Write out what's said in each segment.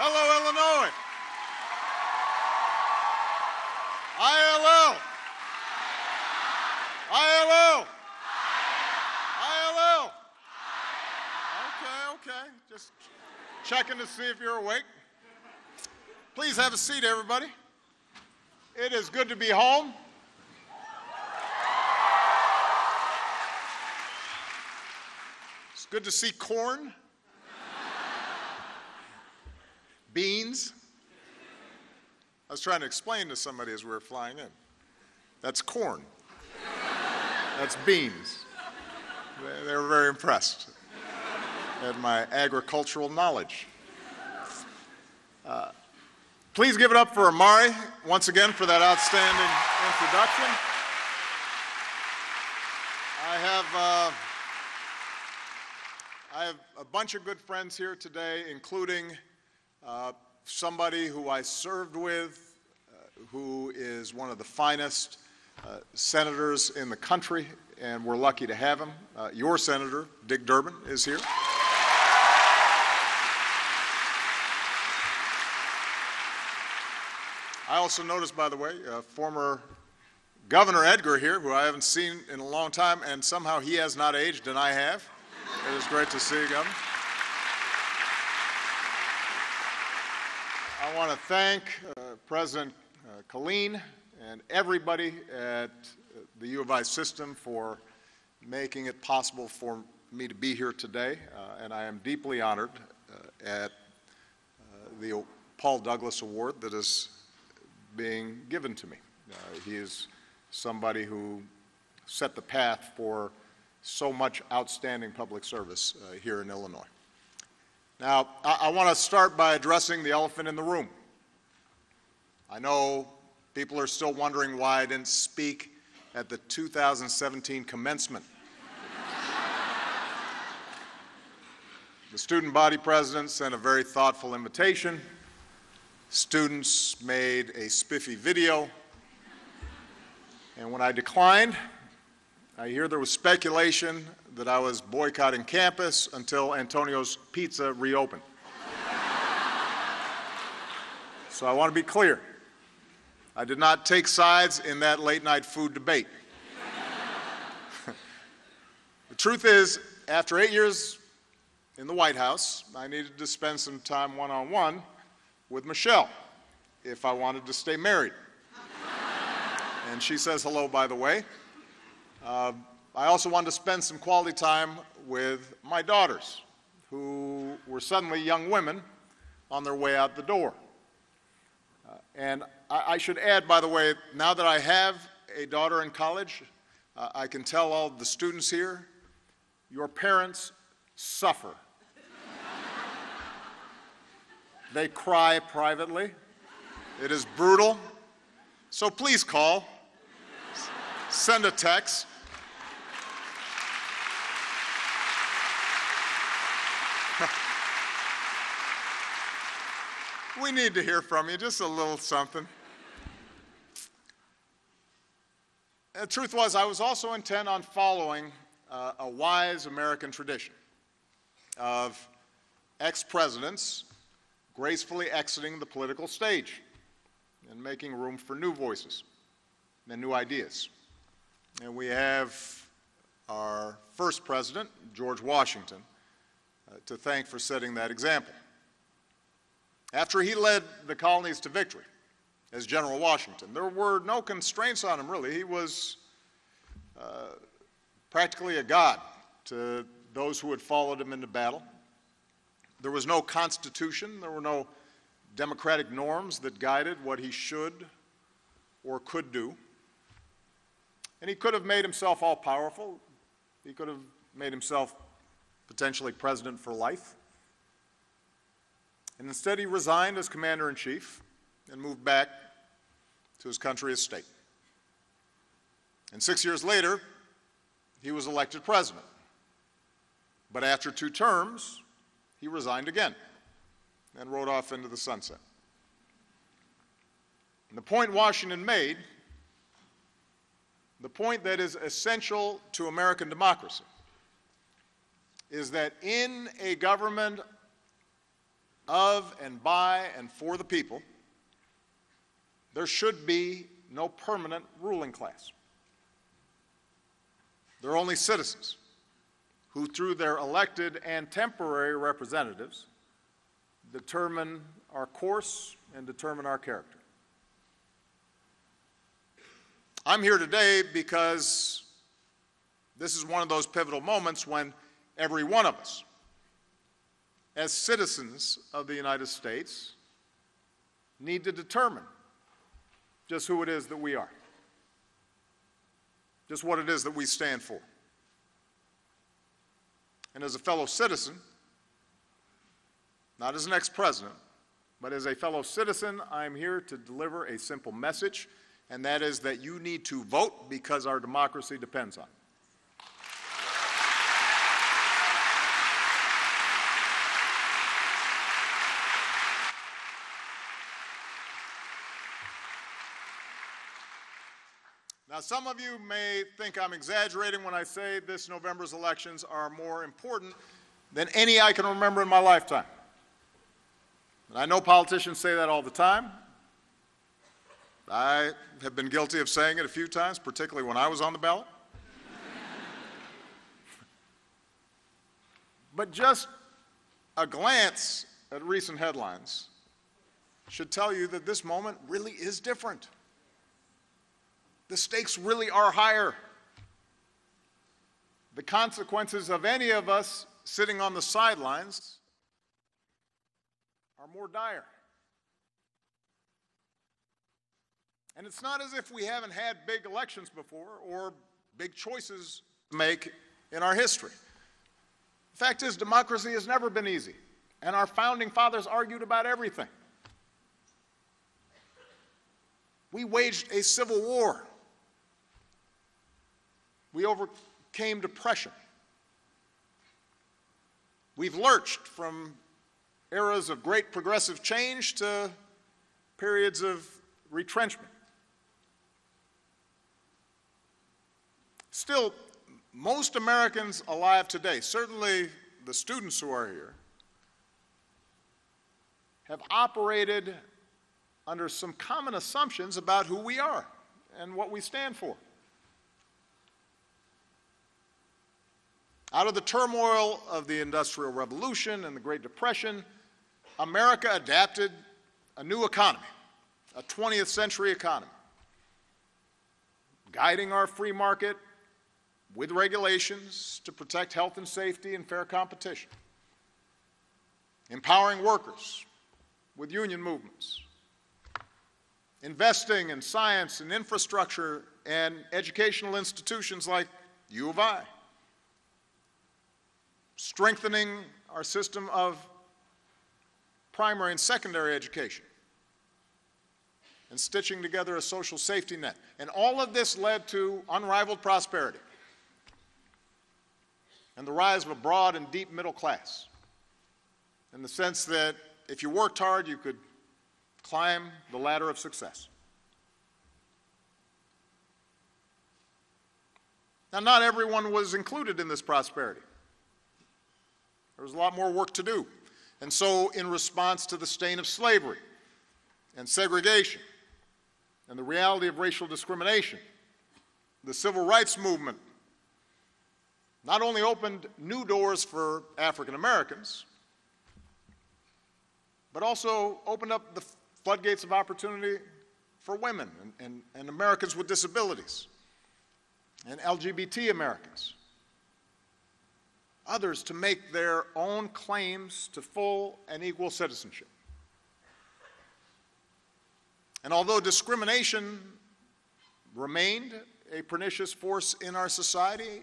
Hello, Illinois. ILL. ILL. ILL. Okay, okay. Just checking to see if you're awake. Please have a seat, everybody. It is good to be home. It's good to see corn, beans. I was trying to explain to somebody as we were flying in. That's corn. That's beans. They were very impressed at my agricultural knowledge. Please give it up for Amari, once again, for that outstanding introduction. I have a bunch of good friends here today, including somebody who I served with, who is one of the finest senators in the country, and we're lucky to have him. Your senator, Dick Durbin, is here. I also noticed, by the way, former Governor Edgar here, who I haven't seen in a long time, and somehow he has not aged, and I have. It is great to see you, Governor. I want to thank President Killeen and everybody at the U of I system for making it possible for me to be here today, and I am deeply honored at the Paul Douglas Award that is being given to me. He is somebody who set the path for so much outstanding public service here in Illinois. Now, I want to start by addressing the elephant in the room. I know people are still wondering why I didn't speak at the 2017 commencement. The student body president sent a very thoughtful invitation. Students made a spiffy video, and when I declined, I hear there was speculation that I was boycotting campus until Antonio's Pizza reopened. So I want to be clear. I did not take sides in that late-night food debate. The truth is, after 8 years in the White House, I needed to spend some time one-on-one with Michelle if I wanted to stay married. And she says hello, by the way. I also wanted to spend some quality time with my daughters, who were suddenly young women on their way out the door. And I should add, by the way, now that I have a daughter in college, I can tell all the students here, your parents suffer. They cry privately. It is brutal. So please call. Send a text. We need to hear from you, just a little something. The truth was, I was also intent on following a wise American tradition of ex-presidents gracefully exiting the political stage and making room for new voices and new ideas. And we have our first president, George Washington, to thank for setting that example. After he led the colonies to victory as General Washington, there were no constraints on him, really. He was practically a god to those who had followed him into battle. There was no constitution, there were no democratic norms that guided what he should or could do. And he could have made himself all-powerful. He could have made himself potentially president for life. And instead he resigned as commander-in-chief and moved back to his country estate. And 6 years later, he was elected president. But after two terms, he resigned again and rode off into the sunset. And the point Washington made, the point that is essential to American democracy, is that in a government of and by and for the people, there should be no permanent ruling class. They're only citizens who, through their elected and temporary representatives, determine our course and determine our character. I'm here today because this is one of those pivotal moments when every one of us, as citizens of the United States, need to determine just who it is that we are, just what it is that we stand for. And as a fellow citizen, not as an ex-president, but as a fellow citizen, I'm here to deliver a simple message, and that is that you need to vote because our democracy depends on it. Now, some of you may think I'm exaggerating when I say this November's elections are more important than any I can remember in my lifetime. And I know politicians say that all the time. I have been guilty of saying it a few times, particularly when I was on the ballot. But just a glance at recent headlines should tell you that this moment really is different. The stakes really are higher. The consequences of any of us sitting on the sidelines are more dire. And it's not as if we haven't had big elections before or big choices to make in our history. The fact is, democracy has never been easy, and our founding fathers argued about everything. We waged a civil war. We overcame depression. We've lurched from eras of great progressive change to periods of retrenchment. Still, most Americans alive today, certainly the students who are here, have operated under some common assumptions about who we are and what we stand for. Out of the turmoil of the Industrial Revolution and the Great Depression, America adapted a new economy, a 20th century economy, guiding our free market with regulations to protect health and safety and fair competition, empowering workers with union movements, investing in science and infrastructure and educational institutions like U of I, strengthening our system of primary and secondary education, and stitching together a social safety net. And all of this led to unrivaled prosperity and the rise of a broad and deep middle class, in the sense that if you worked hard, you could climb the ladder of success. Now, not everyone was included in this prosperity. There was a lot more work to do. And so, in response to the stain of slavery and segregation and the reality of racial discrimination, the Civil Rights Movement not only opened new doors for African Americans, but also opened up the floodgates of opportunity for women and Americans with disabilities and LGBT Americans, others to make their own claims to full and equal citizenship. And although discrimination remained a pernicious force in our society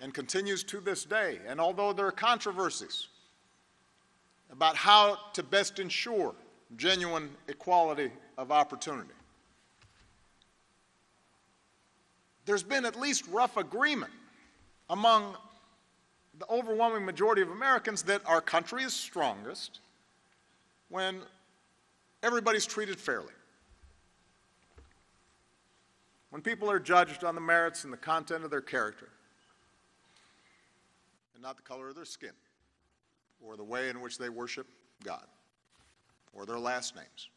and continues to this day, and although there are controversies about how to best ensure genuine equality of opportunity, there's been at least rough agreement among the overwhelming majority of Americans that our country is strongest when everybody's treated fairly, when people are judged on the merits and the content of their character and not the color of their skin or the way in which they worship God or their last names.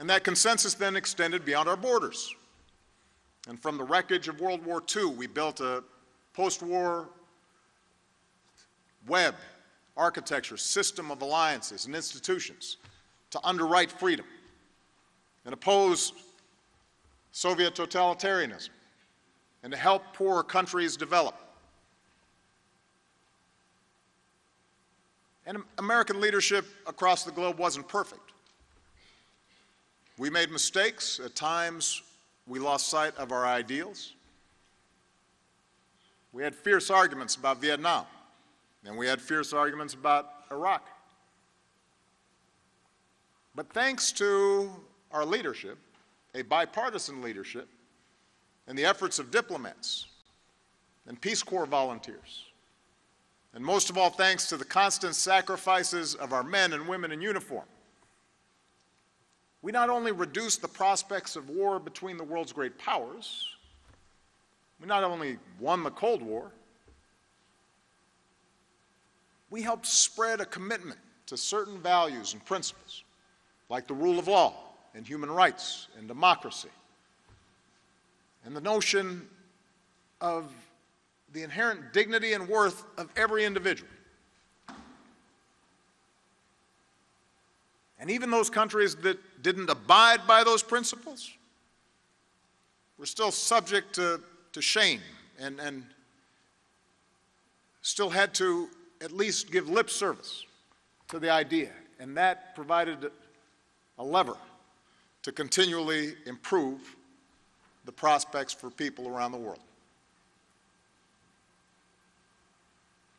And that consensus then extended beyond our borders. And from the wreckage of World War II, we built a post-war web, architecture, system of alliances and institutions to underwrite freedom and oppose Soviet totalitarianism and to help poorer countries develop. And American leadership across the globe wasn't perfect. We made mistakes. At times, we lost sight of our ideals. We had fierce arguments about Vietnam, and we had fierce arguments about Iraq. But thanks to our leadership, a bipartisan leadership, and the efforts of diplomats and Peace Corps volunteers, and most of all, thanks to the constant sacrifices of our men and women in uniform, we not only reduced the prospects of war between the world's great powers, we not only won the Cold War, we helped spread a commitment to certain values and principles, like the rule of law and human rights and democracy, and the notion of the inherent dignity and worth of every individual. And even those countries that didn't abide by those principles were still subject to shame and still had to at least give lip service to the idea. And that provided a lever to continually improve the prospects for people around the world.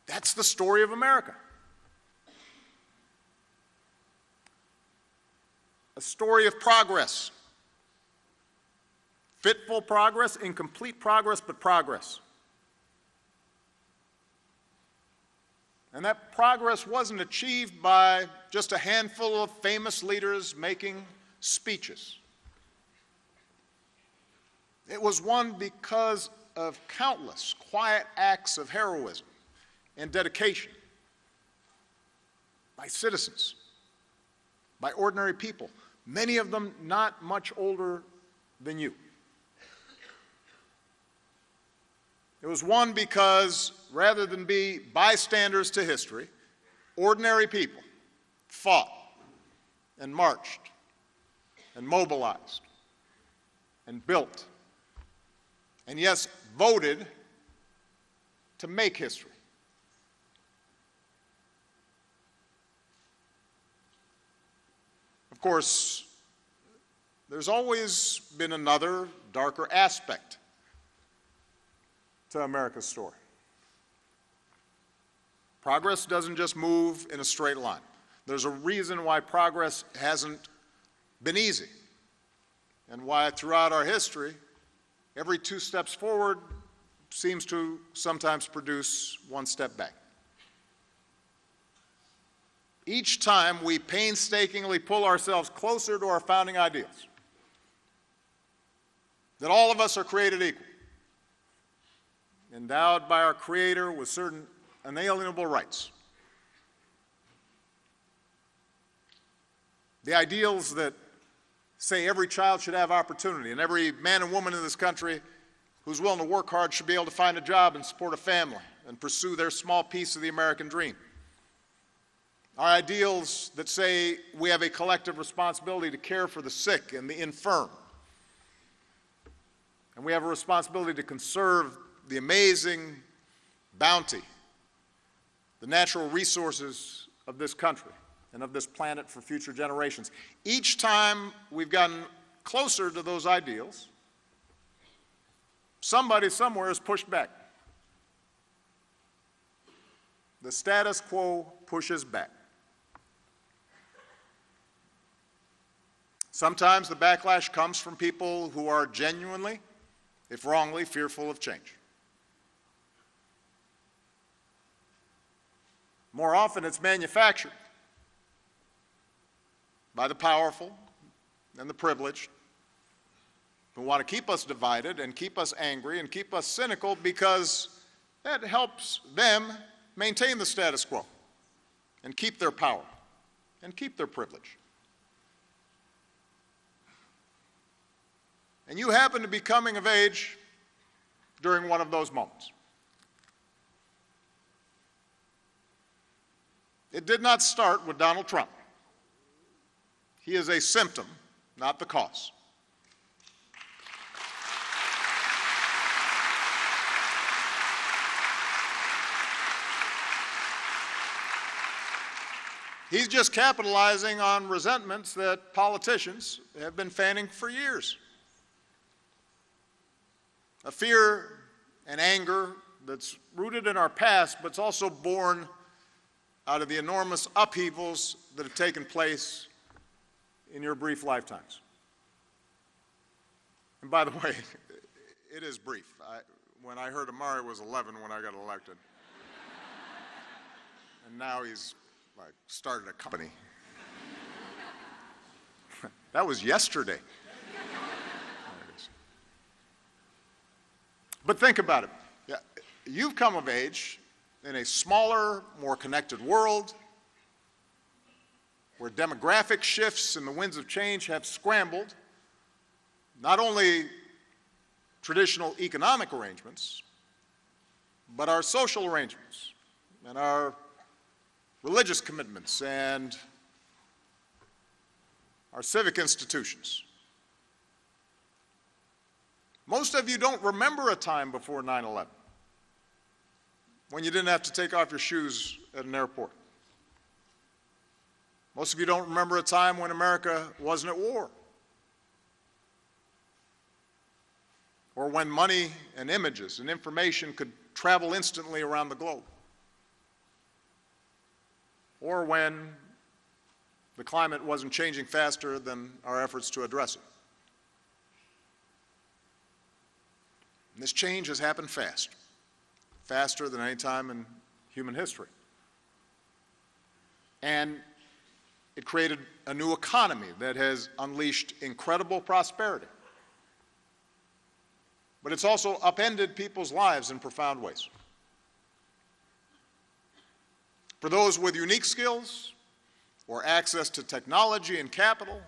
That's the story of America. A story of progress. Fitful progress, incomplete progress, but progress. And that progress wasn't achieved by just a handful of famous leaders making speeches. It was won because of countless quiet acts of heroism and dedication by citizens, by ordinary people, many of them not much older than you. It was won because rather than be bystanders to history, ordinary people fought and marched and mobilized and built and, yes, voted to make history. Of course, there's always been another darker aspect to America's story. Progress doesn't just move in a straight line. There's a reason why progress hasn't been easy, and why throughout our history, every two steps forward seems to sometimes produce one step back. Each time, we painstakingly pull ourselves closer to our founding ideals, that all of us are created equal, endowed by our Creator with certain inalienable rights. The ideals that say every child should have opportunity, and every man and woman in this country who's willing to work hard should be able to find a job and support a family and pursue their small piece of the American dream. Our ideals that say we have a collective responsibility to care for the sick and the infirm. And we have a responsibility to conserve the amazing bounty, the natural resources of this country and of this planet for future generations. Each time we've gotten closer to those ideals, somebody somewhere is pushed back. The status quo pushes back. Sometimes the backlash comes from people who are genuinely, if wrongly, fearful of change. More often, it's manufactured by the powerful and the privileged who want to keep us divided and keep us angry and keep us cynical because that helps them maintain the status quo and keep their power and keep their privilege. And you happen to be coming of age during one of those moments. It did not start with Donald Trump. He is a symptom, not the cause. He's just capitalizing on resentments that politicians have been fanning for years. A fear and anger that's rooted in our past, but it's also born out of the enormous upheavals that have taken place in your brief lifetimes. And by the way, it is brief. When I heard Amari was 11 when I got elected, and now he's like started a company. That was yesterday. But think about it. Yeah, you've come of age in a smaller, more connected world where demographic shifts and the winds of change have scrambled not only traditional economic arrangements, but our social arrangements and our religious commitments and our civic institutions. Most of you don't remember a time before 9/11 when you didn't have to take off your shoes at an airport. Most of you don't remember a time when America wasn't at war, or when money and images and information could travel instantly around the globe, or when the climate wasn't changing faster than our efforts to address it. And this change has happened fast, faster than any time in human history. And it created a new economy that has unleashed incredible prosperity. But it's also upended people's lives in profound ways. For those with unique skills or access to technology and capital,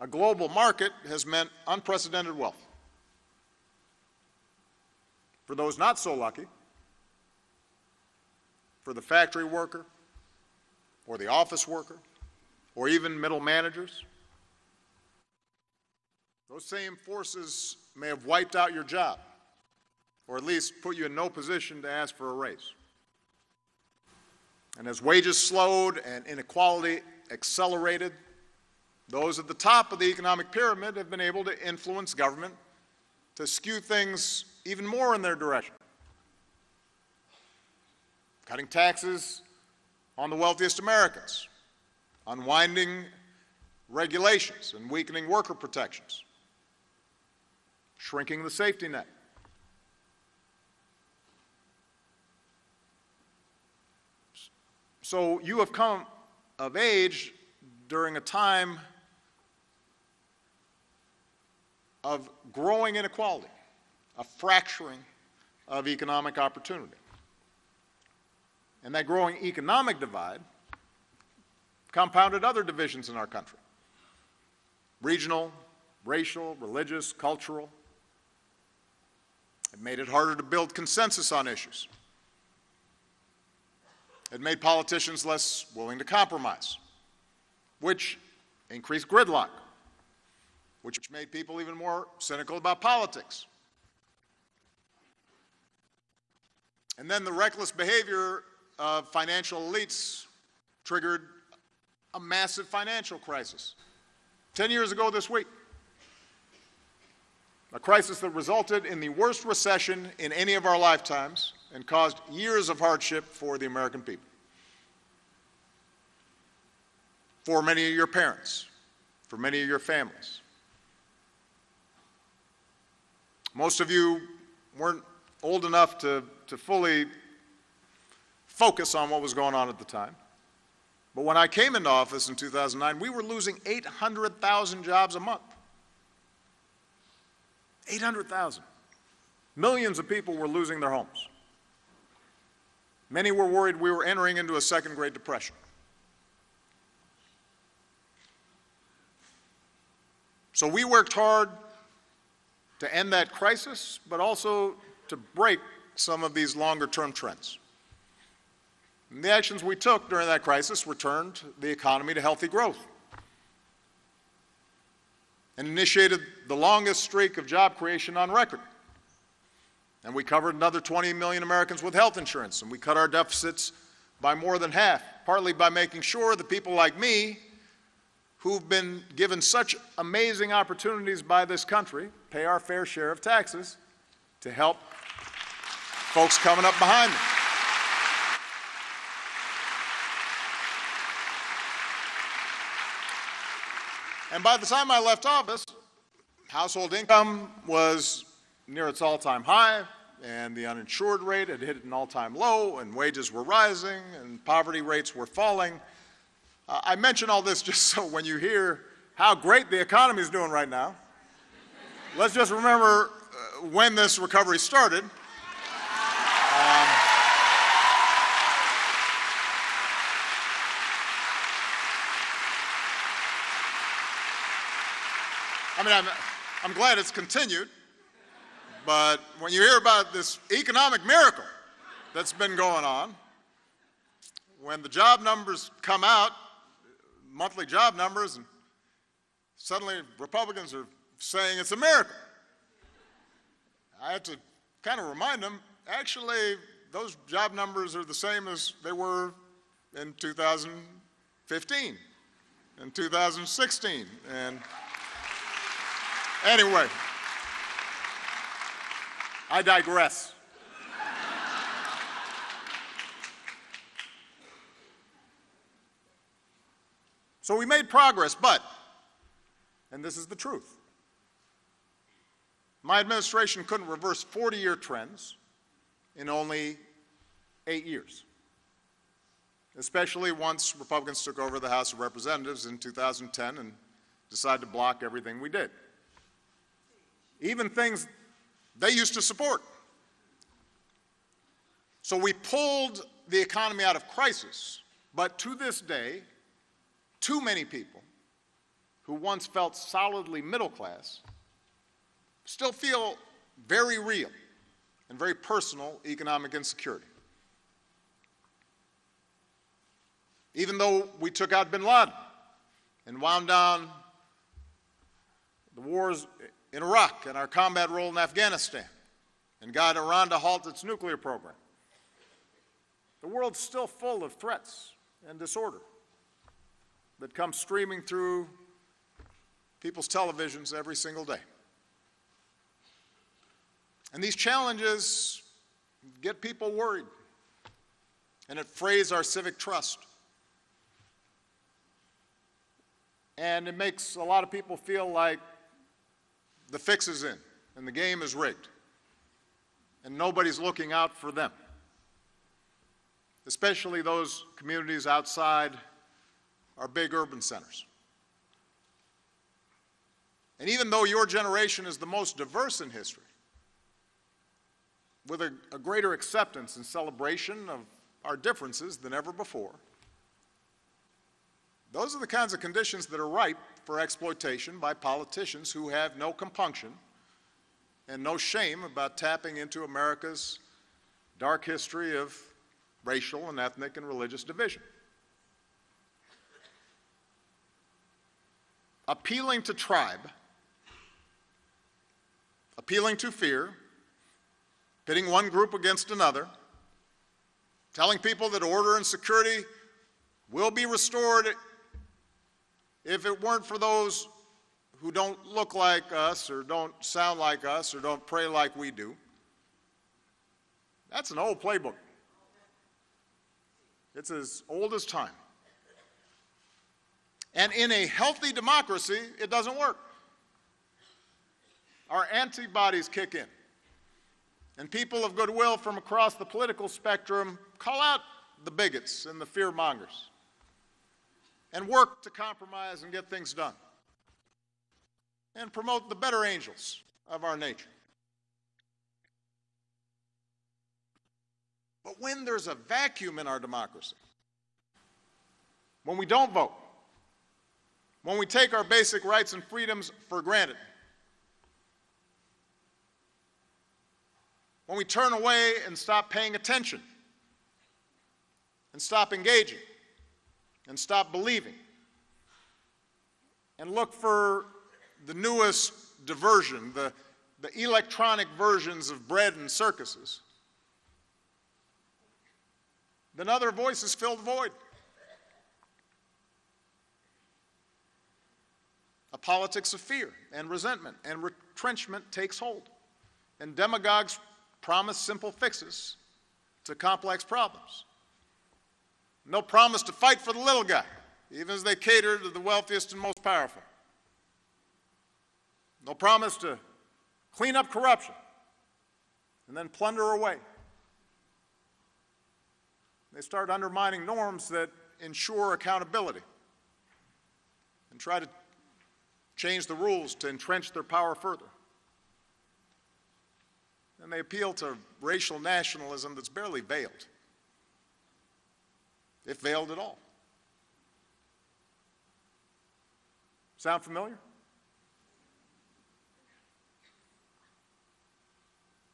a global market has meant unprecedented wealth. For those not so lucky, for the factory worker, or the office worker, or even middle managers, those same forces may have wiped out your job, or at least put you in no position to ask for a raise. And as wages slowed and inequality accelerated, those at the top of the economic pyramid have been able to influence government to skew things even more in their direction. Cutting taxes on the wealthiest Americans, unwinding regulations and weakening worker protections, shrinking the safety net. So you have come of age during a time of growing inequality, a fracturing of economic opportunity. And that growing economic divide compounded other divisions in our country: regional, racial, religious, cultural. It made it harder to build consensus on issues. It made politicians less willing to compromise, which increased gridlock, which made people even more cynical about politics. And then the reckless behavior of financial elites triggered a massive financial crisis 10 years ago this week, a crisis that resulted in the worst recession in any of our lifetimes and caused years of hardship for the American people, for many of your parents, for many of your families. Most of you weren't old enough to fully focus on what was going on at the time. But when I came into office in 2009, we were losing 800,000 jobs a month. 800,000. Millions of people were losing their homes. Many were worried we were entering into a second Great Depression. So we worked hard to end that crisis, but also to break some of these longer-term trends. And the actions we took during that crisis returned the economy to healthy growth and initiated the longest streak of job creation on record. And we covered another 20 million Americans with health insurance, and we cut our deficits by more than half, partly by making sure that people like me, who've been given such amazing opportunities by this country, pay our fair share of taxes to help folks coming up behind them. And by the time I left office, household income was near its all-time high, and the uninsured rate had hit an all-time low, and wages were rising, and poverty rates were falling. I mention all this just so when you hear how great the economy is doing right now, let's just remember when this recovery started. I'm glad it's continued, but when you hear about this economic miracle that's been going on, when the job numbers come out, monthly job numbers, and suddenly Republicans are saying it's a miracle, I have to kind of remind them, actually, those job numbers are the same as they were in 2015 and 2016. And anyway, I digress. So we made progress, but, and this is the truth, my administration couldn't reverse 40-year trends in only 8 years, especially once Republicans took over the House of Representatives in 2010 and decided to block everything we did. Even things they used to support. So we pulled the economy out of crisis, but to this day, too many people who once felt solidly middle class still feel very real and very personal economic insecurity. Even though we took out bin Laden and wound down the wars in Iraq and our combat role in Afghanistan and got Iran to halt its nuclear program, the world's still full of threats and disorder that come streaming through people's televisions every single day. And these challenges get people worried, and it frays our civic trust. And it makes a lot of people feel like the fix is in, and the game is rigged, and nobody's looking out for them, especially those communities outside our big urban centers. And even though your generation is the most diverse in history, with a greater acceptance and celebration of our differences than ever before, those are the kinds of conditions that are ripe for exploitation by politicians who have no compunction and no shame about tapping into America's dark history of racial and ethnic and religious division. Appealing to tribe, appealing to fear, pitting one group against another, telling people that order and security will be restored if it weren't for those who don't look like us or don't sound like us or don't pray like we do. That's an old playbook. It's as old as time. And in a healthy democracy, it doesn't work. Our antibodies kick in, and people of goodwill from across the political spectrum call out the bigots and the fear-mongers and work to compromise and get things done and promote the better angels of our nature. But when there's a vacuum in our democracy, when we don't vote, when we take our basic rights and freedoms for granted, when we turn away and stop paying attention, and stop engaging, and stop believing, and look for the newest diversion, the electronic versions of bread and circuses, then other voices fill the void. A politics of fear and resentment and retrenchment takes hold, and demagogues promise simple fixes to complex problems. No promise to fight for the little guy, even as they cater to the wealthiest and most powerful. No promise to clean up corruption and then plunder away. They start undermining norms that ensure accountability and try to change the rules to entrench their power further. And they appeal to racial nationalism that's barely veiled, if veiled at all. Sound familiar?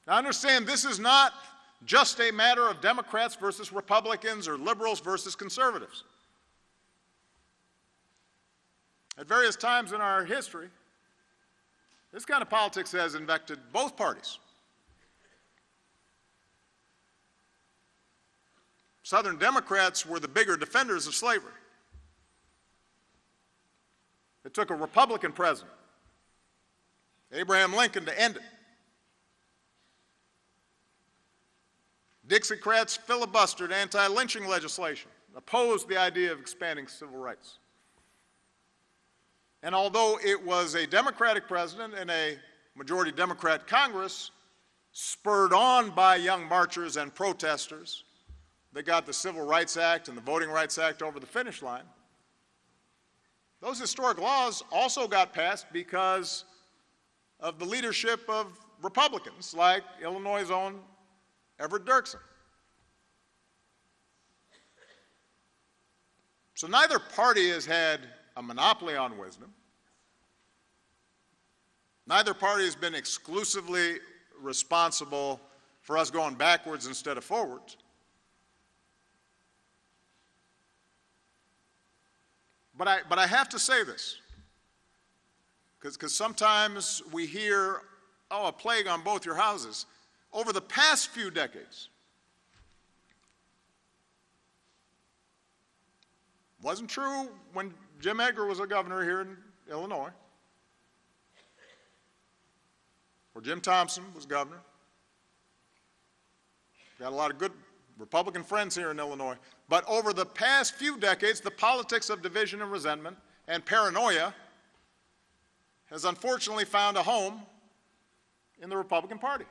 Now understand, this is not just a matter of Democrats versus Republicans or liberals versus conservatives. At various times in our history, this kind of politics has infected both parties. Southern Democrats were the bigger defenders of slavery. It took a Republican president, Abraham Lincoln, to end it. Dixiecrats filibustered anti-lynching legislation, opposed the idea of expanding civil rights. And although it was a Democratic president and a majority Democrat Congress, spurred on by young marchers and protesters that got the Civil Rights Act and the Voting Rights Act over the finish line, those historic laws also got passed because of the leadership of Republicans like Illinois' own Everett Dirksen. So neither party has had a monopoly on wisdom. Neither party has been exclusively responsible for us going backwards instead of forwards. But I have to say this, because sometimes we hear, oh, a plague on both your houses. Over the past few decades, wasn't true when Jim Edgar was a governor here in Illinois, or Jim Thompson was governor. Got a lot of good Republican friends here in Illinois. But over the past few decades, the politics of division and resentment and paranoia has unfortunately found a home in the Republican Party.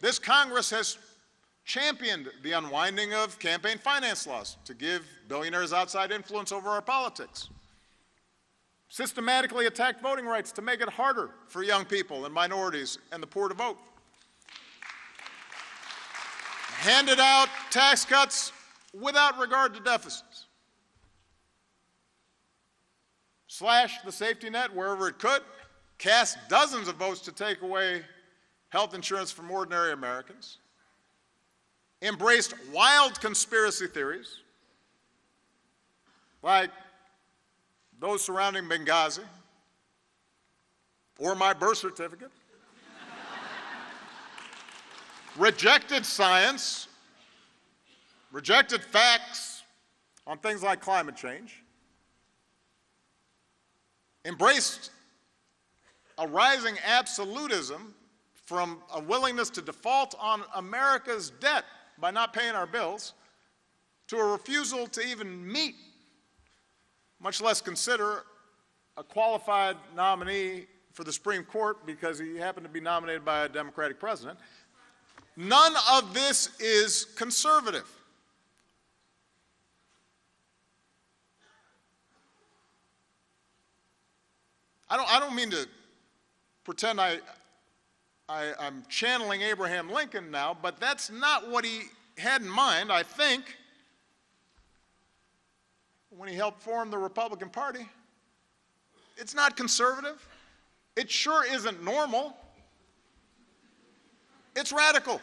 This Congress has championed the unwinding of campaign finance laws to give billionaires outside influence over our politics, systematically attacked voting rights to make it harder for young people and minorities and the poor to vote, handed out tax cuts without regard to deficits, slashed the safety net wherever it could, cast dozens of votes to take away health insurance from ordinary Americans, embraced wild conspiracy theories like those surrounding Benghazi or my birth certificate, rejected science, rejected facts on things like climate change, embraced a rising absolutism from a willingness to default on America's debt by not paying our bills, to a refusal to even meet, much less consider, a qualified nominee for the Supreme Court because he happened to be nominated by a Democratic president. None of this is conservative. I don't mean to pretend I I'm channeling Abraham Lincoln now, but that's not what he had in mind, I think, when he helped form the Republican Party. It's not conservative. It sure isn't normal. It's radical.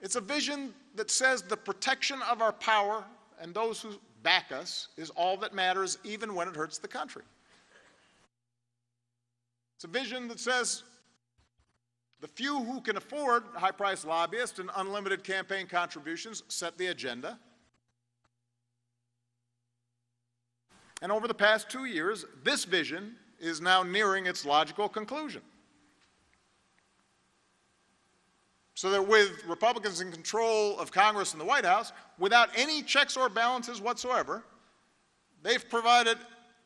It's a vision that says the protection of our power and those who back us is all that matters, even when it hurts the country. It's a vision that says the few who can afford high-priced lobbyists and unlimited campaign contributions set the agenda. And over the past 2 years, this vision is now nearing its logical conclusion. So that with Republicans in control of Congress and the White House, without any checks or balances whatsoever, they've provided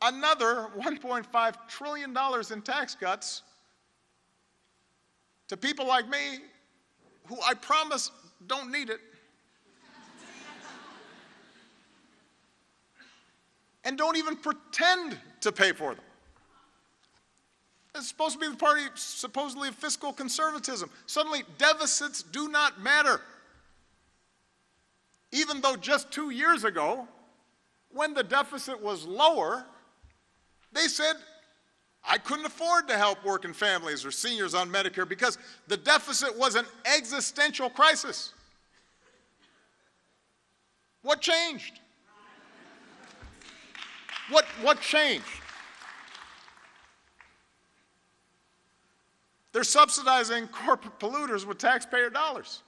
another $1.5 trillion in tax cuts to people like me, who I promise don't need it, and don't even pretend to pay for them. It's supposed to be the party, supposedly, of fiscal conservatism. Suddenly, deficits do not matter, even though just 2 years ago, when the deficit was lower, they said, I couldn't afford to help working families or seniors on Medicare because the deficit was an existential crisis. What changed? What changed? They're subsidizing corporate polluters with taxpayer dollars,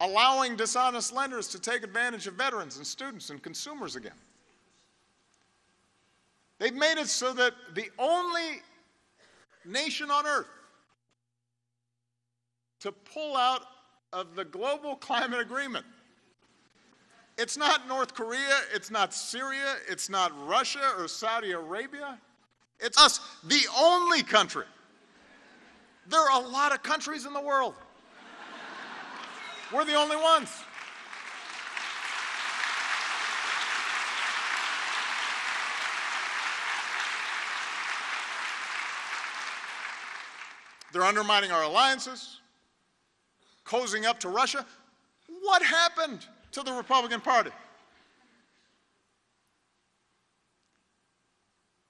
allowing dishonest lenders to take advantage of veterans and students and consumers again. They've made it so that the only nation on earth to pull out of the global climate agreement, it's not North Korea, it's not Syria, it's not Russia or Saudi Arabia, it's us, the only country. There are a lot of countries in the world. We're the only ones. They're undermining our alliances, cozying up to Russia. What happened to the Republican Party?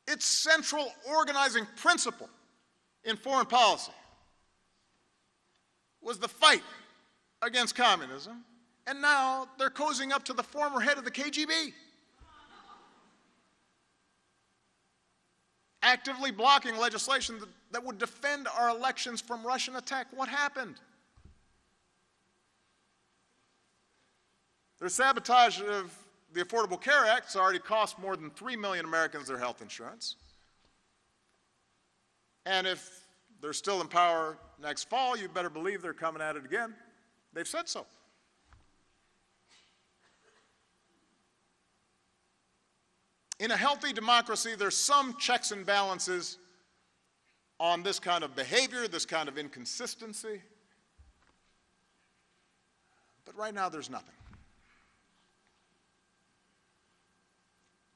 Its central organizing principle in foreign policy was the fight against communism, and now they're cozying up to the former head of the KGB, actively blocking legislation that would defend our elections from Russian attack. What happened? Their sabotage of the Affordable Care Act has already cost more than 3 million Americans their health insurance. And if they're still in power next fall, you better believe they're coming at it again. They've said so. In a healthy democracy, there's some checks and balances on this kind of behavior, this kind of inconsistency. But right now, there's nothing.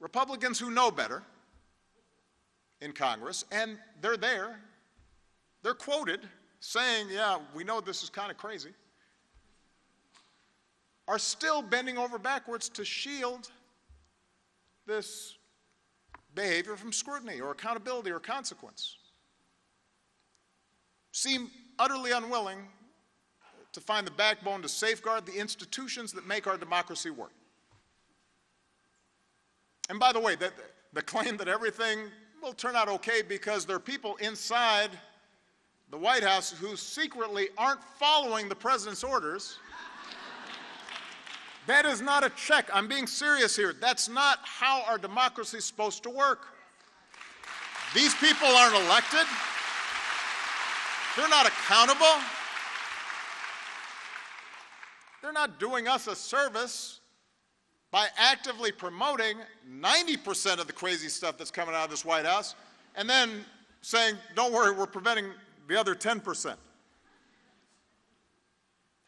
Republicans who know better in Congress, and they're there, they're quoted saying, yeah, we know this is kind of crazy, are still bending over backwards to shield this behavior from scrutiny or accountability or consequence, seem utterly unwilling to find the backbone to safeguard the institutions that make our democracy work. And by the way, the claim that everything will turn out okay because there are people inside the White House who secretly aren't following the president's orders, that is not a check. I'm being serious here. That's not how our democracy is supposed to work. These people aren't elected. They're not accountable. They're not doing us a service by actively promoting 90% of the crazy stuff that's coming out of this White House and then saying, don't worry, we're preventing the other 10%.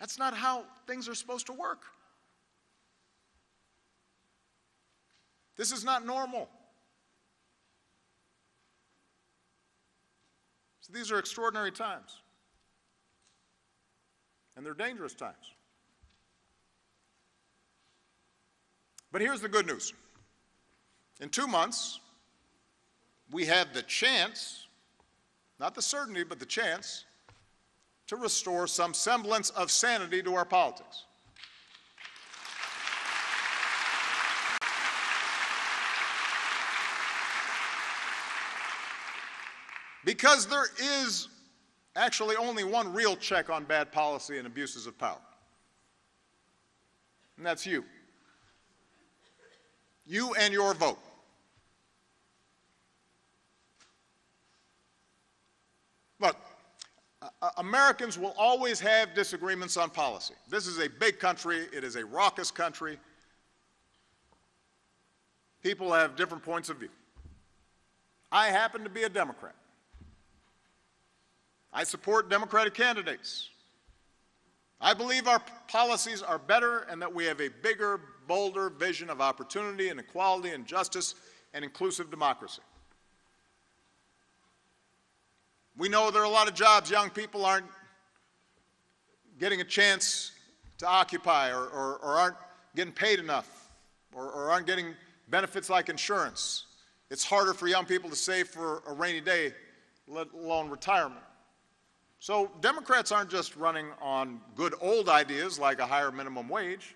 That's not how things are supposed to work. This is not normal. So these are extraordinary times. And they're dangerous times. But here's the good news. In 2 months, we have the chance, not the certainty, but the chance, to restore some semblance of sanity to our politics. Because there is actually only one real check on bad policy and abuses of power, and that's you. You and your vote. Look, Americans will always have disagreements on policy. This is a big country. It is a raucous country. People have different points of view. I happen to be a Democrat. I support Democratic candidates. I believe our policies are better and that we have a bigger, bolder vision of opportunity and equality and justice and inclusive democracy. We know there are a lot of jobs young people aren't getting a chance to occupy or aren't getting paid enough or aren't getting benefits like insurance. It's harder for young people to save for a rainy day, let alone retirement. So Democrats aren't just running on good old ideas like a higher minimum wage.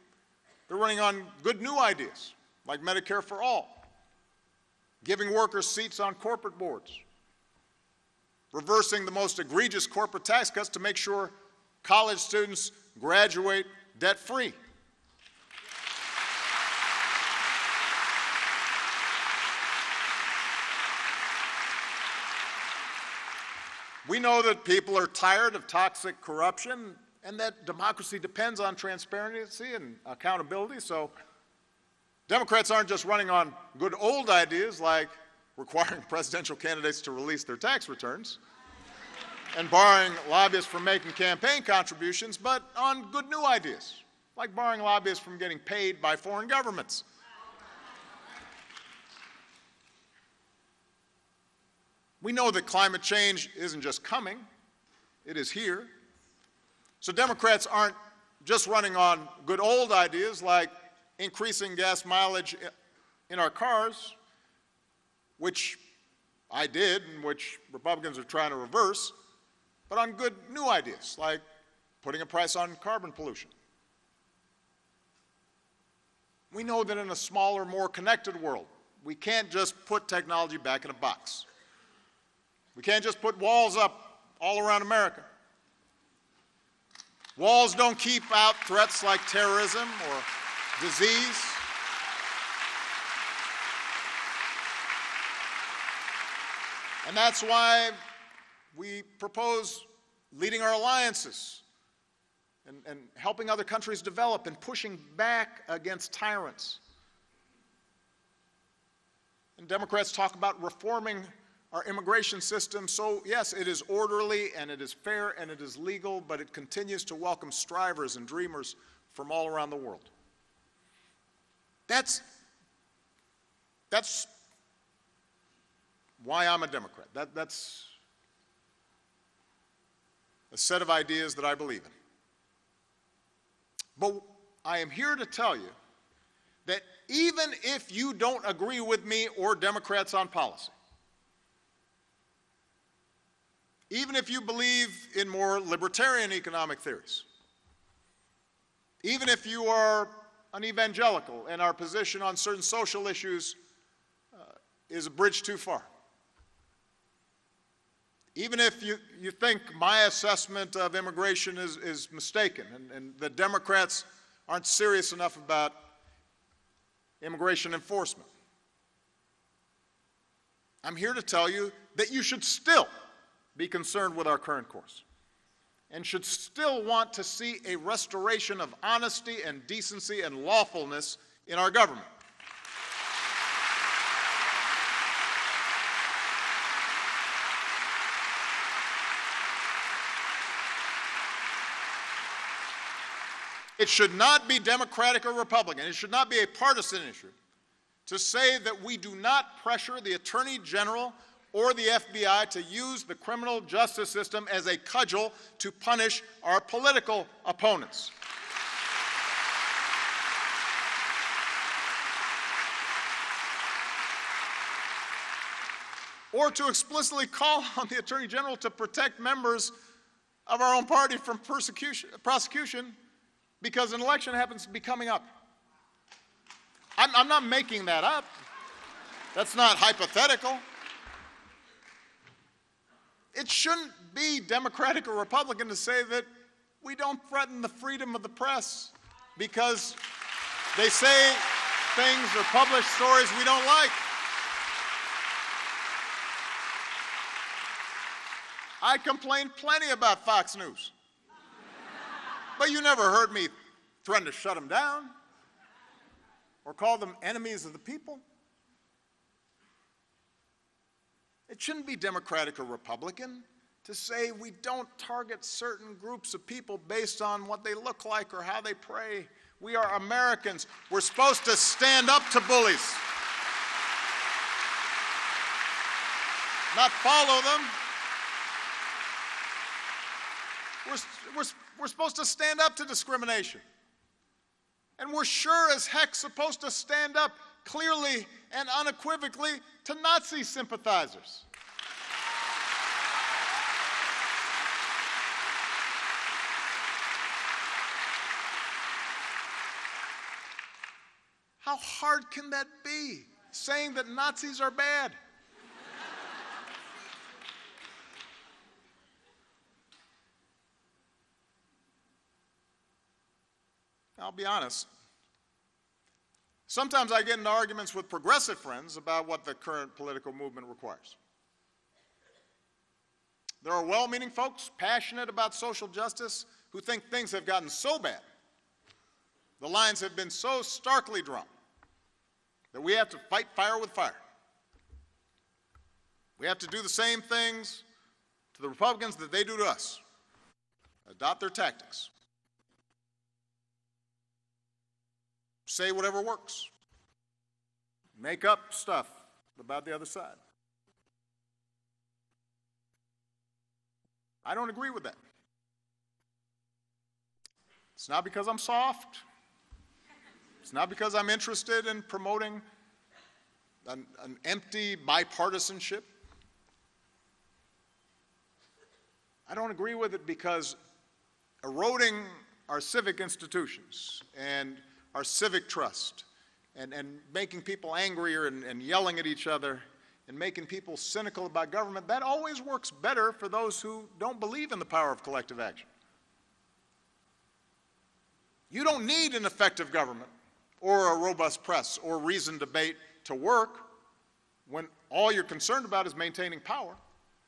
They're running on good new ideas like Medicare for all, giving workers seats on corporate boards, reversing the most egregious corporate tax cuts to make sure college students graduate debt-free. We know that people are tired of toxic corruption and that democracy depends on transparency and accountability. So Democrats aren't just running on good old ideas like requiring presidential candidates to release their tax returns and barring lobbyists from making campaign contributions, but on good new ideas, like barring lobbyists from getting paid by foreign governments. We know that climate change isn't just coming, it is here. So Democrats aren't just running on good old ideas like increasing gas mileage in our cars, which I did and which Republicans are trying to reverse, but on good new ideas like putting a price on carbon pollution. We know that in a smaller, more connected world, we can't just put technology back in a box. We can't just put walls up all around America. Walls don't keep out threats like terrorism or disease. And that's why we propose leading our alliances and helping other countries develop and pushing back against tyrants. And Democrats talk about reforming our immigration system, so yes, it is orderly and it is fair and it is legal, but it continues to welcome strivers and dreamers from all around the world. That's why I'm a Democrat. That's a set of ideas that I believe in. But I am here to tell you that even if you don't agree with me or Democrats on policy, even if you believe in more libertarian economic theories, even if you are an evangelical and our position on certain social issues is a bridge too far, even if you think my assessment of immigration is mistaken and the Democrats aren't serious enough about immigration enforcement, I'm here to tell you that you should still be concerned with our current course and should still want to see a restoration of honesty and decency and lawfulness in our government. It should not be Democratic or Republican. It should not be a partisan issue to say that we do not pressure the Attorney General or the FBI to use the criminal justice system as a cudgel to punish our political opponents. Or to explicitly call on the Attorney General to protect members of our own party from prosecution because an election happens to be coming up. I'm not making that up. That's not hypothetical. It shouldn't be Democratic or Republican to say that we don't threaten the freedom of the press because they say things or publish stories we don't like. I complained plenty about Fox News, but you never heard me threaten to shut them down or call them enemies of the people. It shouldn't be Democratic or Republican to say we don't target certain groups of people based on what they look like or how they pray. We are Americans. We're supposed to stand up to bullies, not follow them. We're supposed to stand up to discrimination. And we're sure as heck supposed to stand up clearly and unequivocally to Nazi sympathizers. How hard can that be, saying that Nazis are bad? I'll be honest. Sometimes I get into arguments with progressive friends about what the current political movement requires. There are well-meaning folks passionate about social justice who think things have gotten so bad, the lines have been so starkly drawn, that we have to fight fire with fire. We have to do the same things to the Republicans that they do to us. Adopt their tactics. Say whatever works. Make up stuff about the other side. I don't agree with that. It's not because I'm soft. It's not because I'm interested in promoting an empty bipartisanship. I don't agree with it because eroding our civic institutions and our civic trust, and making people angrier and yelling at each other and making people cynical about government, that always works better for those who don't believe in the power of collective action. You don't need an effective government or a robust press or reasoned debate to work when all you're concerned about is maintaining power.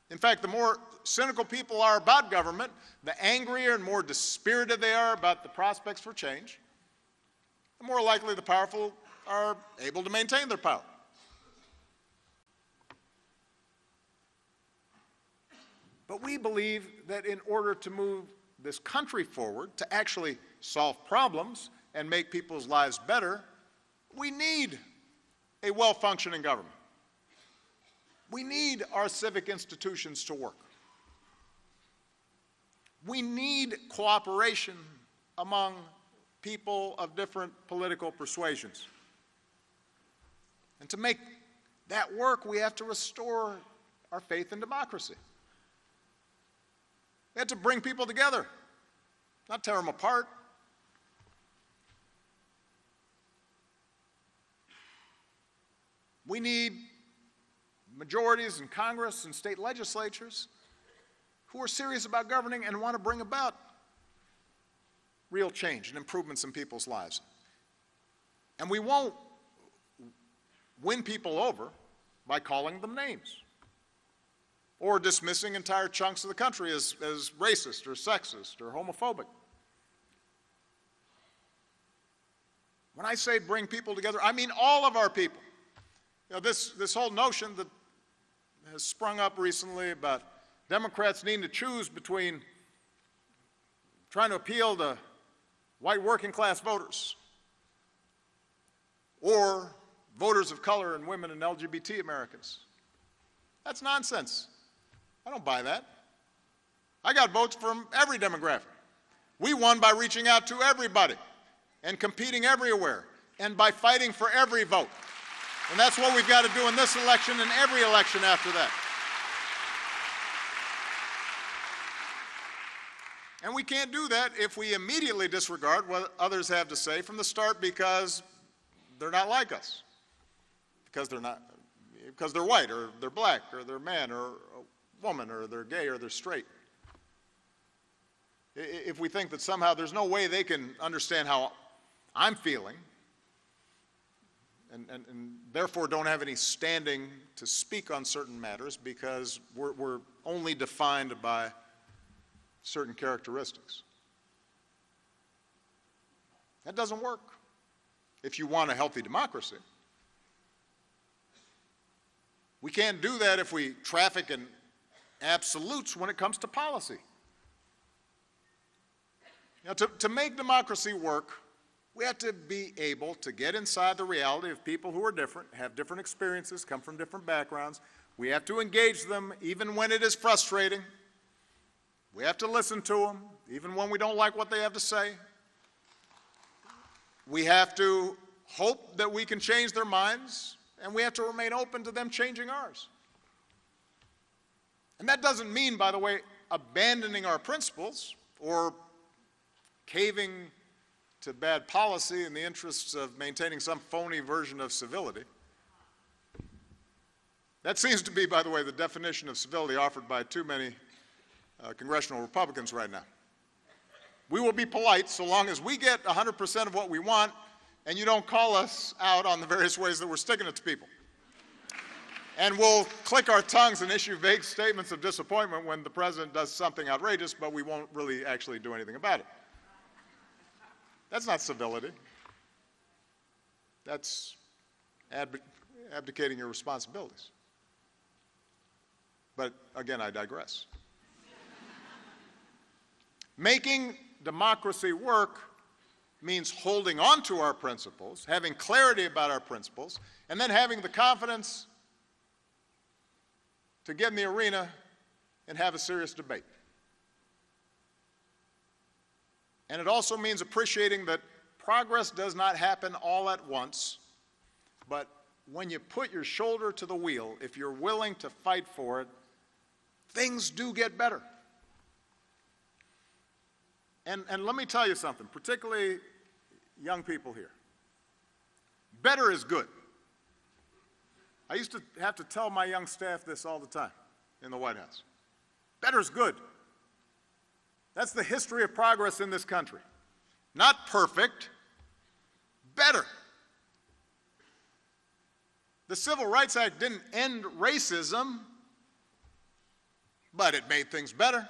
In fact, the more cynical people are about government, the angrier and more dispirited they are about the prospects for change, the more likely the powerful are able to maintain their power. But we believe that in order to move this country forward, to actually solve problems and make people's lives better, we need a well-functioning government. We need our civic institutions to work. We need cooperation among people of different political persuasions. And to make that work, we have to restore our faith in democracy. We have to bring people together, not tear them apart. We need majorities in Congress and state legislatures who are serious about governing and want to bring about real change and improvements in people's lives. And we won't win people over by calling them names or dismissing entire chunks of the country as racist or sexist or homophobic. When I say bring people together, I mean all of our people. You know, this whole notion that has sprung up recently about Democrats needing to choose between trying to appeal to white working-class voters, or voters of color and women and LGBT Americans. That's nonsense. I don't buy that. I got votes from every demographic. We won by reaching out to everybody and competing everywhere and by fighting for every vote. And that's what we've got to do in this election and every election after that. And we can't do that if we immediately disregard what others have to say from the start because they're not like us, because they're white or they're black or they're man or a woman or they're gay or they're straight. If we think that somehow there's no way they can understand how I'm feeling and therefore don't have any standing to speak on certain matters because we're only defined by certain characteristics. That doesn't work if you want a healthy democracy. We can't do that if we traffic in absolutes when it comes to policy. Now, to make democracy work, we have to be able to get inside the reality of people who are different, have different experiences, come from different backgrounds. We have to engage them even when it is frustrating. We have to listen to them, even when we don't like what they have to say. We have to hope that we can change their minds, and we have to remain open to them changing ours. And that doesn't mean, by the way, abandoning our principles or caving to bad policy in the interests of maintaining some phony version of civility. That seems to be, by the way, the definition of civility offered by too many congressional Republicans right now. We will be polite so long as we get 100% of what we want and you don't call us out on the various ways that we're sticking it to people. And we'll click our tongues and issue vague statements of disappointment when the president does something outrageous, but we won't really actually do anything about it. That's not civility. That's abdicating your responsibilities. But again, I digress. Making democracy work means holding on to our principles, having clarity about our principles, and then having the confidence to get in the arena and have a serious debate. And it also means appreciating that progress does not happen all at once, but when you put your shoulder to the wheel, if you're willing to fight for it, things do get better. And let me tell you something, particularly young people here. Better is good. I used to have to tell my young staff this all the time in the White House. Better is good. That's the history of progress in this country. Not perfect, better. The Civil Rights Act didn't end racism, but it made things better.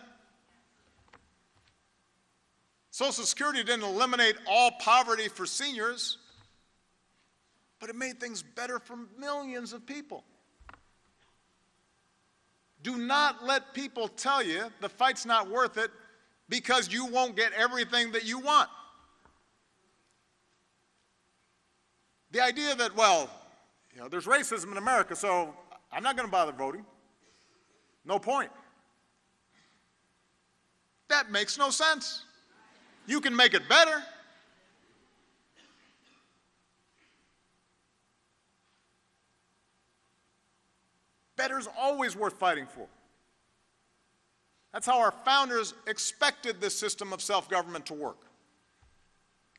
Social Security didn't eliminate all poverty for seniors, but it made things better for millions of people. Do not let people tell you the fight's not worth it because you won't get everything that you want. The idea that, well, you know, there's racism in America, so I'm not going to bother voting. No point. That makes no sense. You can make it better. Better's always worth fighting for. That's how our founders expected this system of self-government to work.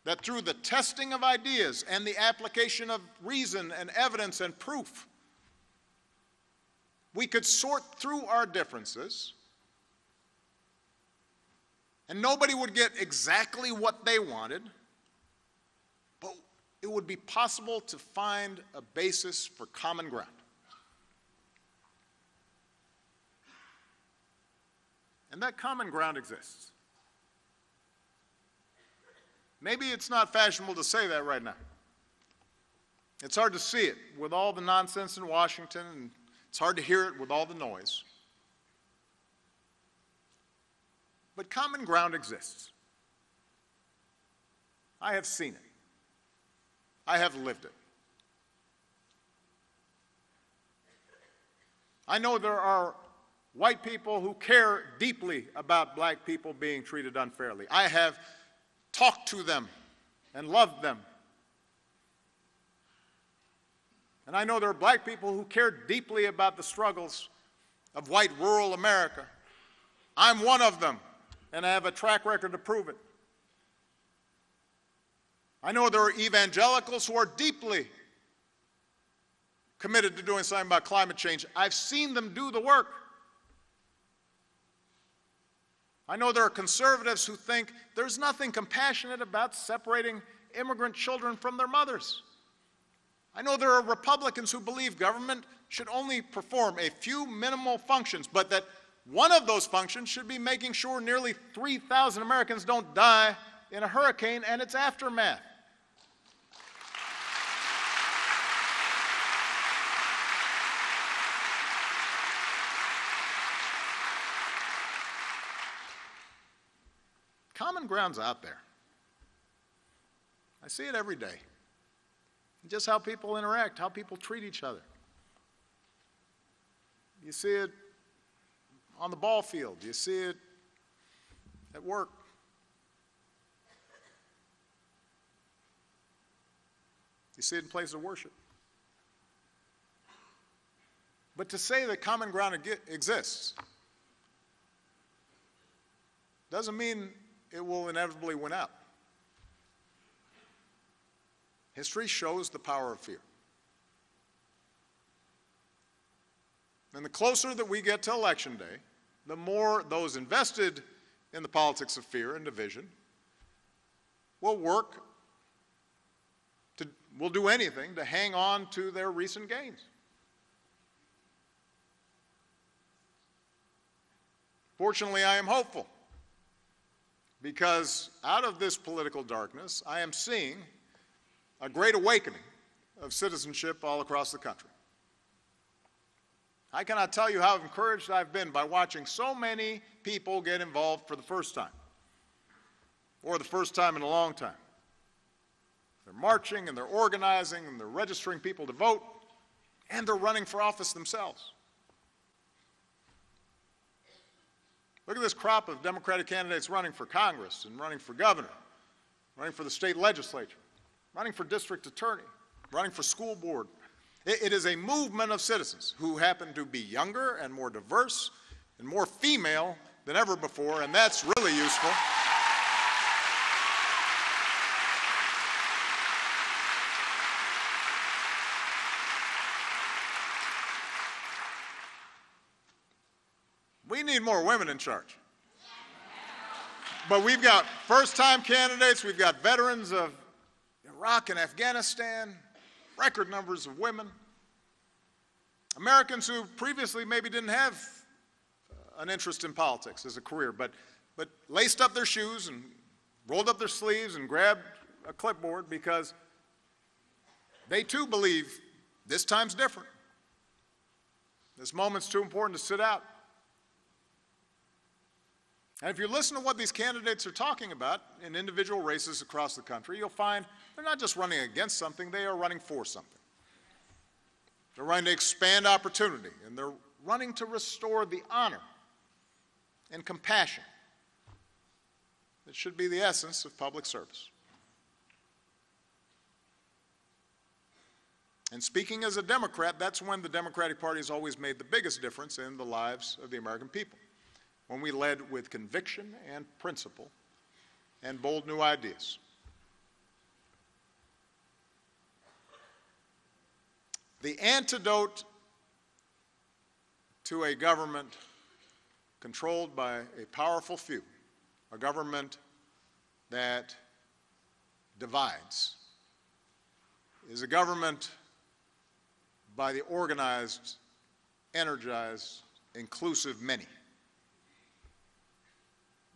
That through the testing of ideas and the application of reason and evidence and proof, we could sort through our differences. And nobody would get exactly what they wanted, but it would be possible to find a basis for common ground. And that common ground exists. Maybe it's not fashionable to say that right now. It's hard to see it with all the nonsense in Washington, and it's hard to hear it with all the noise. But common ground exists. I have seen it. I have lived it. I know there are white people who care deeply about black people being treated unfairly. I have talked to them and loved them. And I know there are black people who care deeply about the struggles of white rural America. I'm one of them, and I have a track record to prove it. I know there are evangelicals who are deeply committed to doing something about climate change. I've seen them do the work. I know there are conservatives who think there's nothing compassionate about separating immigrant children from their mothers. I know there are Republicans who believe government should only perform a few minimal functions, but that one of those functions should be making sure nearly 3,000 Americans don't die in a hurricane and its aftermath. Common ground's out there. I see it every day. Just how people interact, how people treat each other. You see it on the ball field. You see it at work. You see it in places of worship. But to say that common ground exists doesn't mean it will inevitably win out. History shows the power of fear. And the closer that we get to Election Day, the more those invested in the politics of fear and division will work to, will do anything to hang on to their recent gains. Fortunately, I am hopeful, because out of this political darkness, I am seeing a great awakening of citizenship all across the country. I cannot tell you how encouraged I've been by watching so many people get involved for the first time, or the first time in a long time. They're marching, and they're organizing, and they're registering people to vote, and they're running for office themselves. Look at this crop of Democratic candidates running for Congress and running for governor, running for the state legislature, running for district attorney, running for school board. It is a movement of citizens who happen to be younger and more diverse and more female than ever before, and that's really useful. We need more women in charge. But we've got first-time candidates, we've got veterans of Iraq and Afghanistan, record numbers of women, Americans who previously maybe didn't have an interest in politics as a career, but laced up their shoes and rolled up their sleeves and grabbed a clipboard because they too believe this time's different. This moment's too important to sit out. And if you listen to what these candidates are talking about in individual races across the country, you'll find they're not just running against something, they are running for something. They're running to expand opportunity, and they're running to restore the honor and compassion that should be the essence of public service. And speaking as a Democrat, that's when the Democratic Party has always made the biggest difference in the lives of the American people. When we led with conviction and principle and bold new ideas. The antidote to a government controlled by a powerful few, a government that divides, is a government by the organized, energized, inclusive many.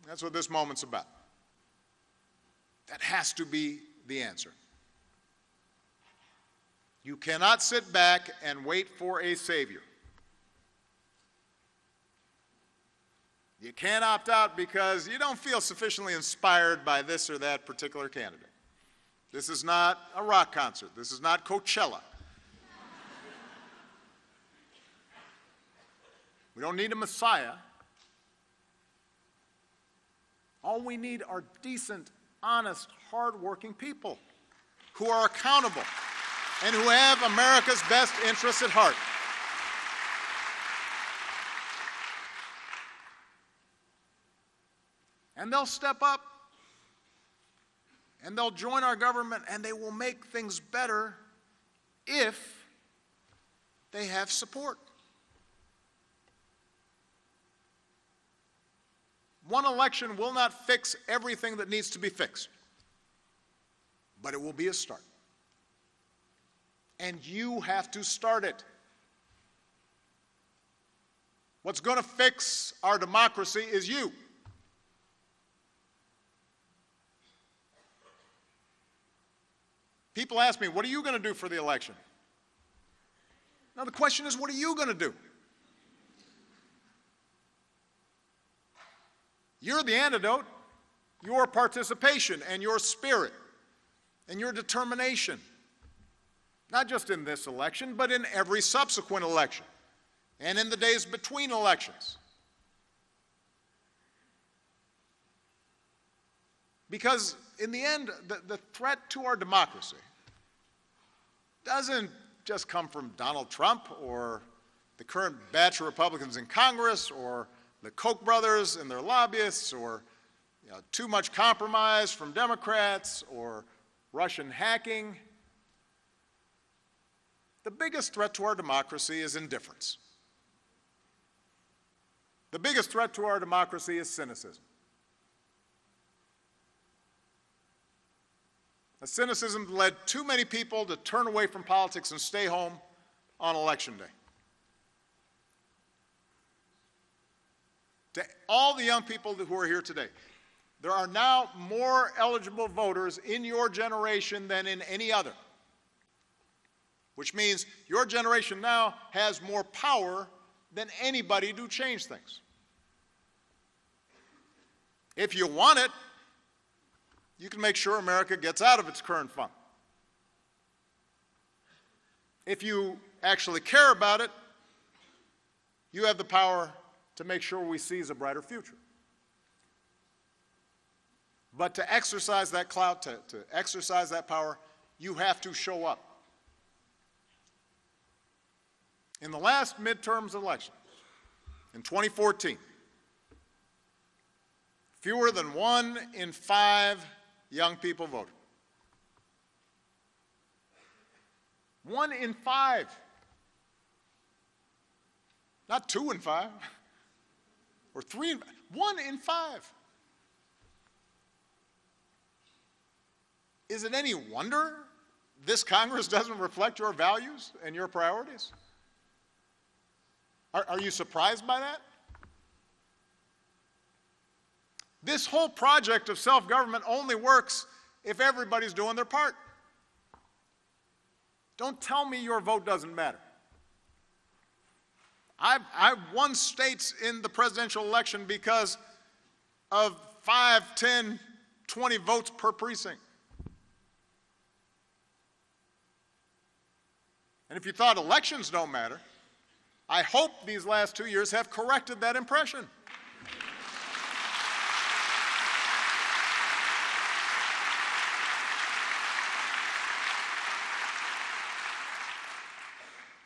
That's what this moment's about. That has to be the answer. You cannot sit back and wait for a savior. You can't opt out because you don't feel sufficiently inspired by this or that particular candidate. This is not a rock concert. This is not Coachella. We don't need a Messiah. All we need are decent, honest, hard-working people who are accountable and who have America's best interests at heart. And they'll step up, and they'll join our government, and they will make things better if they have support. One election will not fix everything that needs to be fixed, but it will be a start. And you have to start it. What's going to fix our democracy is you. People ask me, what are you going to do for the election? Now the question is, what are you going to do? You're the antidote. Your participation and your spirit and your determination, not just in this election, but in every subsequent election and in the days between elections. Because in the end, the threat to our democracy doesn't just come from Donald Trump or the current batch of Republicans in Congress or the Koch brothers and their lobbyists or too much compromise from Democrats or Russian hacking. The biggest threat to our democracy is indifference. The biggest threat to our democracy is cynicism. A cynicism led too many people to turn away from politics and stay home on Election Day. To all the young people who are here today, there are now more eligible voters in your generation than in any other, which means your generation now has more power than anybody to change things. If you want it, you can make sure America gets out of its current funk. If you actually care about it, you have the power to make sure we seize a brighter future. But to exercise that clout, to exercise that power, you have to show up. In the last midterms election, in 2014, fewer than 1 in 5 young people voted. 1 in 5. Not 2 in 5 or 3 in 5. 1 in 5. Is it any wonder this Congress doesn't reflect your values and your priorities? Are you surprised by that? This whole project of self-government only works if everybody's doing their part. Don't tell me your vote doesn't matter. I've won states in the presidential election because of 5, 10, 20 votes per precinct. And if you thought elections don't matter, I hope these last 2 years have corrected that impression.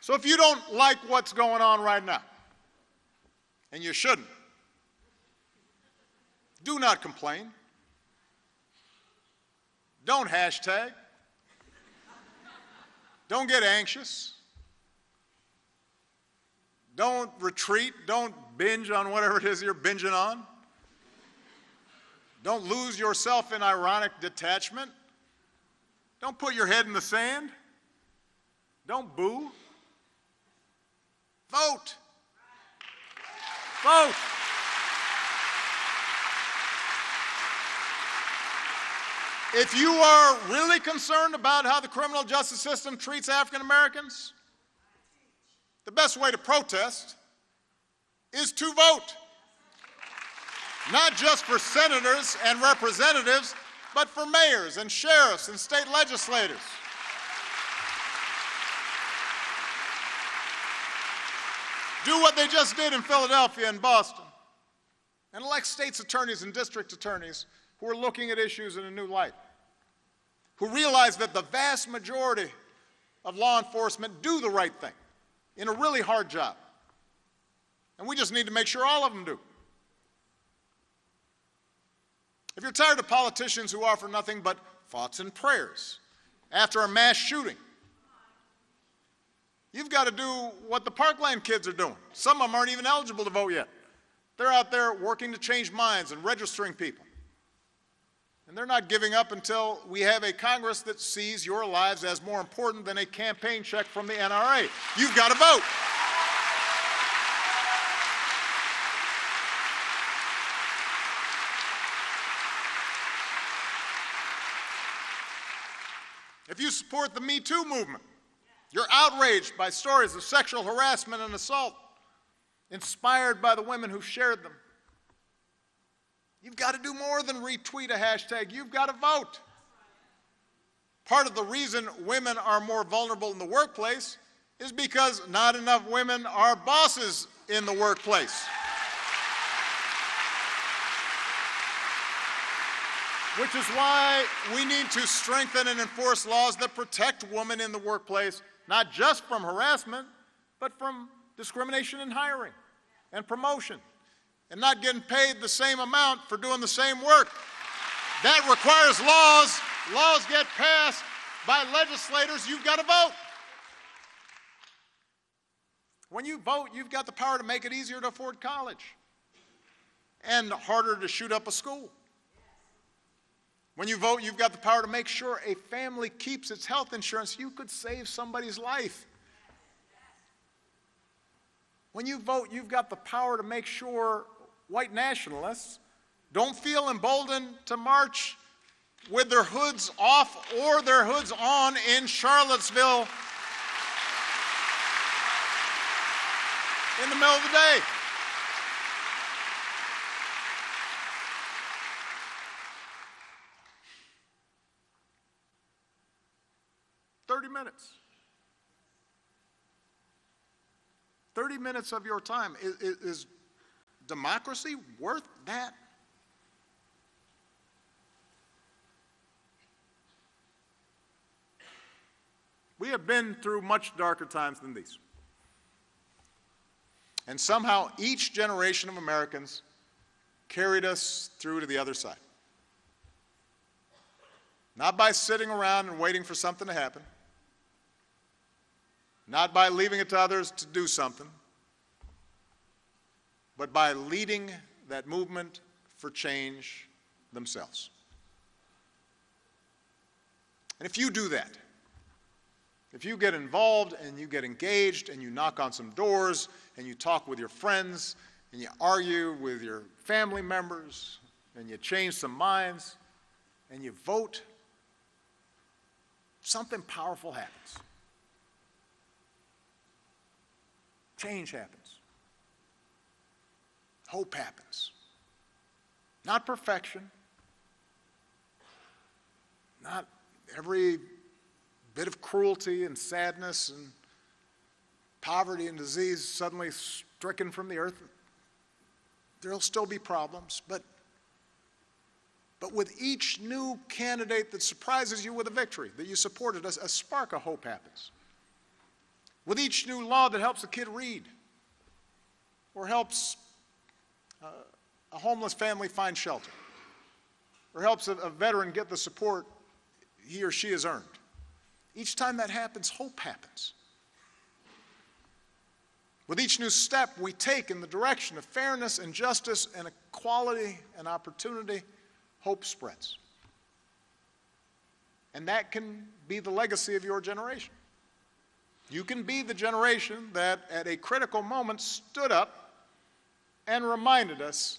So if you don't like what's going on right now, and you shouldn't, do not complain. Don't hashtag. Don't get anxious. Don't retreat. Don't binge on whatever it is you're binging on. Don't lose yourself in ironic detachment. Don't put your head in the sand. Don't boo. Vote. Vote. If you are really concerned about how the criminal justice system treats African Americans, the best way to protest is to vote. Not just for senators and representatives, but for mayors and sheriffs and state legislators. Do what they just did in Philadelphia and Boston, and elect state's attorneys and district attorneys who are looking at issues in a new light, who realize that the vast majority of law enforcement do the right thing in a really hard job. And we just need to make sure all of them do. If you're tired of politicians who offer nothing but thoughts and prayers after a mass shooting, you've got to do what the Parkland kids are doing. Some of them aren't even eligible to vote yet. They're out there working to change minds and registering people. And they're not giving up until we have a Congress that sees your lives as more important than a campaign check from the NRA. You've got to vote. If you support the Me Too movement, you're outraged by stories of sexual harassment and assault, inspired by the women who shared them. You've got to do more than retweet a hashtag. You've got to vote. Part of the reason women are more vulnerable in the workplace is because not enough women are bosses in the workplace, which is why we need to strengthen and enforce laws that protect women in the workplace, not just from harassment, but from discrimination in hiring and promotion, and not getting paid the same amount for doing the same work. That requires laws. Laws get passed by legislators. You've got to vote. When you vote, you've got the power to make it easier to afford college and harder to shoot up a school. When you vote, you've got the power to make sure a family keeps its health insurance. You could save somebody's life. When you vote, you've got the power to make sure white nationalists don't feel emboldened to march with their hoods off or their hoods on in Charlottesville in the middle of the day. Minutes of your time. Is democracy worth that? We have been through much darker times than these. And somehow each generation of Americans carried us through to the other side. Not by sitting around and waiting for something to happen, not by leaving it to others to do something, but by leading that movement for change themselves. And if you do that, if you get involved and you get engaged and you knock on some doors and you talk with your friends and you argue with your family members and you change some minds and you vote, something powerful happens. Change happens. Hope happens. Not perfection, not every bit of cruelty and sadness and poverty and disease suddenly stricken from the earth. There'll still be problems, but with each new candidate that surprises you with a victory, that you supported, a spark of hope happens. With each new law that helps a kid read or helps a homeless family find shelter, or helps a veteran get the support he or she has earned. Each time that happens, hope happens. With each new step we take in the direction of fairness and justice and equality and opportunity, hope spreads. And that can be the legacy of your generation. You can be the generation that at a critical moment stood up and reminded us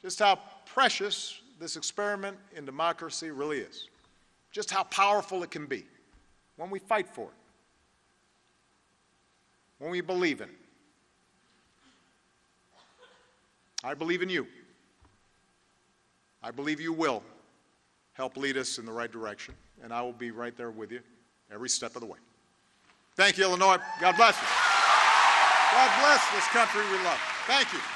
just how precious this experiment in democracy really is, just how powerful it can be when we fight for it, when we believe in it. I believe in you. I believe you will help lead us in the right direction, and I will be right there with you every step of the way. Thank you, Illinois. God bless you. God bless this country we love. Thank you.